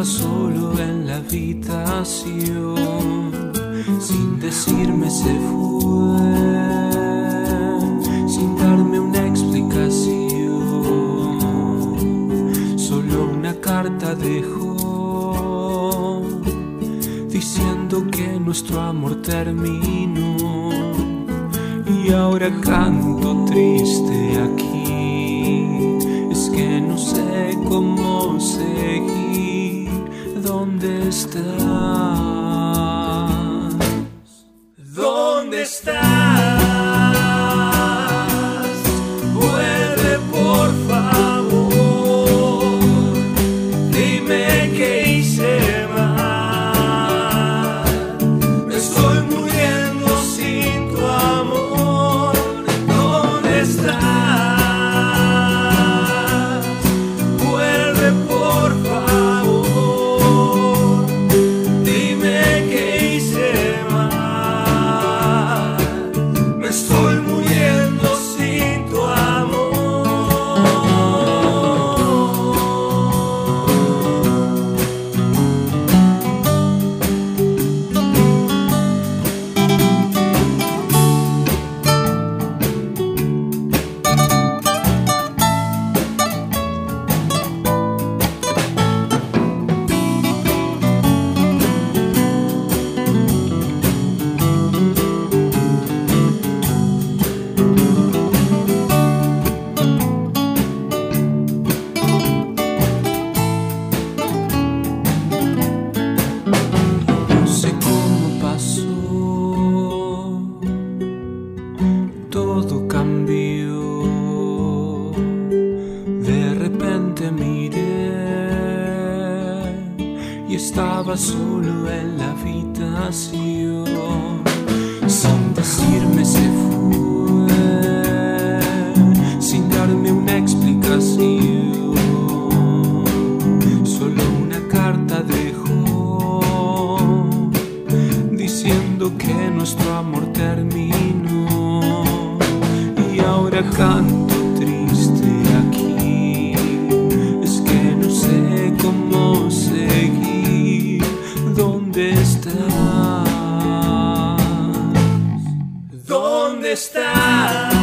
estaba solo en la habitación, sin decirme se fue, sin darme una explicación. Solo una carta dejó, diciendo que nuestro amor terminó. Y ahora canto triste aquí, es que no sé cómo seguir. ¿Dónde estás? ¿Dónde estás? Vuelve, por favor. Dime qué hice mal. Me estoy muriendo sin tu amor. ¿Dónde estás? Vuelve, por favor. Dime qué hice mal. Me estoy muriendo sin tu amor. Todo cambió, de repente miré y estaba solo en la habitación. Sin decirme se fue, sin darme una explicación. Solo una carta dejó, diciendo que nuestro amor terminó. Y ahora canto triste aquí, es que no sé cómo seguir. ¿Dónde estás? ¿Dónde estás?